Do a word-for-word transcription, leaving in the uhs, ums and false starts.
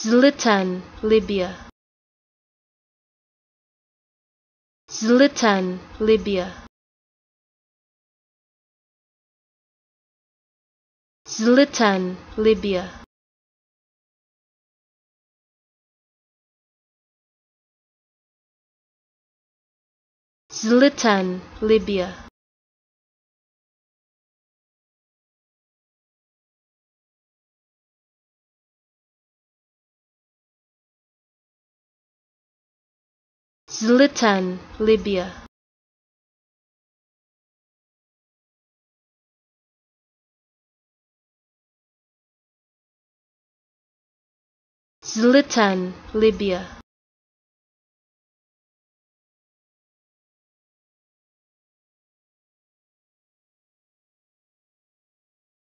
Zlitan, Libya. Zlitan, Libya. Zlitan, Libya. Zlitan, Libya. Zlitan, Libya. Zlitan, Libya.